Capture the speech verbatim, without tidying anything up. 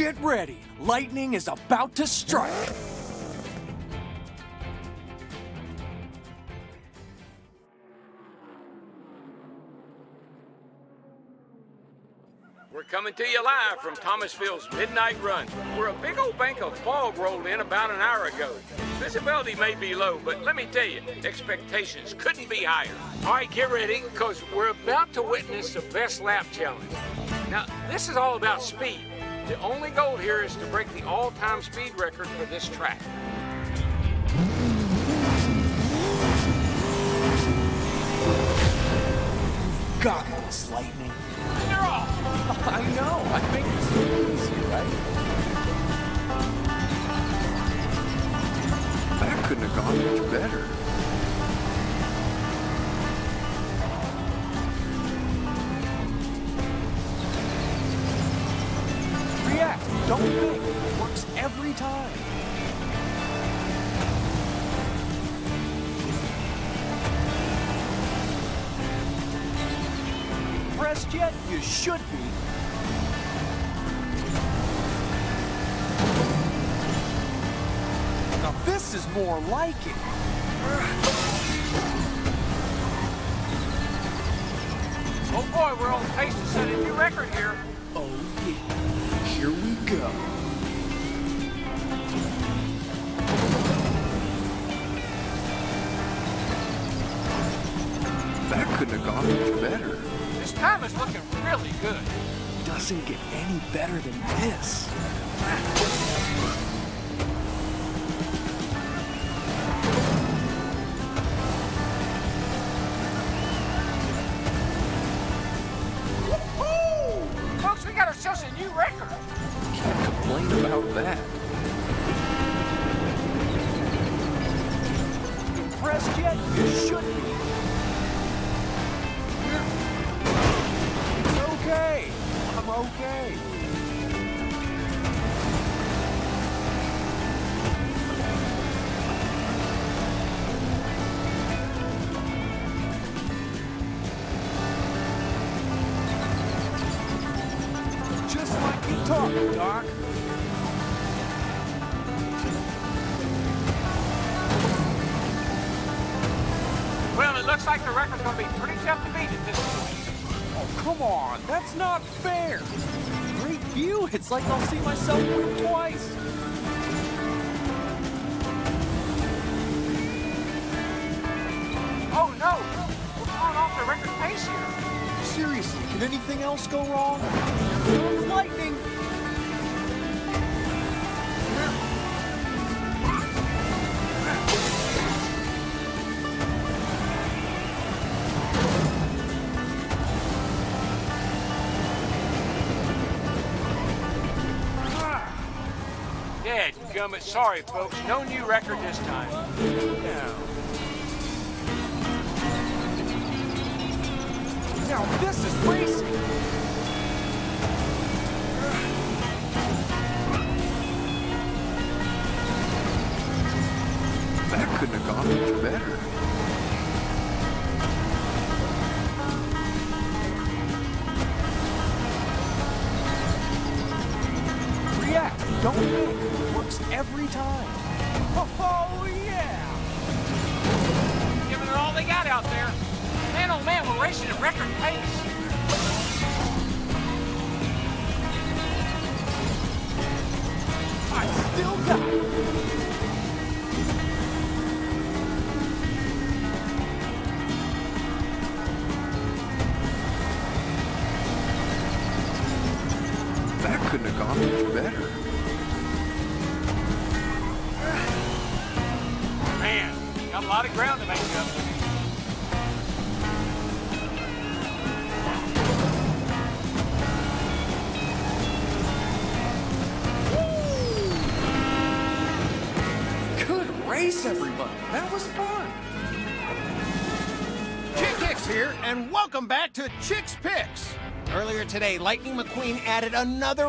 Get ready. Lightning is about to strike. We're coming to you live from Thomasville's Midnight Run, where a big old bank of fog rolled in about an hour ago. Visibility may be low, but let me tell you, expectations couldn't be higher. All right, get ready, because we're about to witness the best lap challenge. Now, this is all about speed. The only goal here is to break the all-time speed record for this track. You've got this, Lightning. They're off. I know. I think it's easy, right? That couldn't have gone much better. Don't think, it works every time. Pressed yet? You should be. Now this is more like it. Oh boy, we're on pace to set a new record here. Oh yeah. Here we go. That couldn't have gone much better. This time is looking really good. Doesn't get any better than this. About that. Impressed yet? You should be. It's okay. I'm okay. Just like you talked, Doc. Looks like the record's gonna be pretty tough to beat at this point. Oh, come on, that's not fair. Great view, it's like I'll see myself win twice. Oh no, we're going off the record pace here. Seriously, can anything else go wrong? Here comes Lightning. Dadgummit, sorry folks, no new record this time. Now. now this is racing. That couldn't have gone much better. Don't think it works every time. Oh, yeah! Giving it all they got out there. Man, oh man, we're racing at record pace. I still got it. That couldn't have gone much better. A lot of ground to make up. Woo! Good race, everybody. That was fun. Chick Hicks here, and welcome back to Chick's Picks. Earlier today, Lightning McQueen added another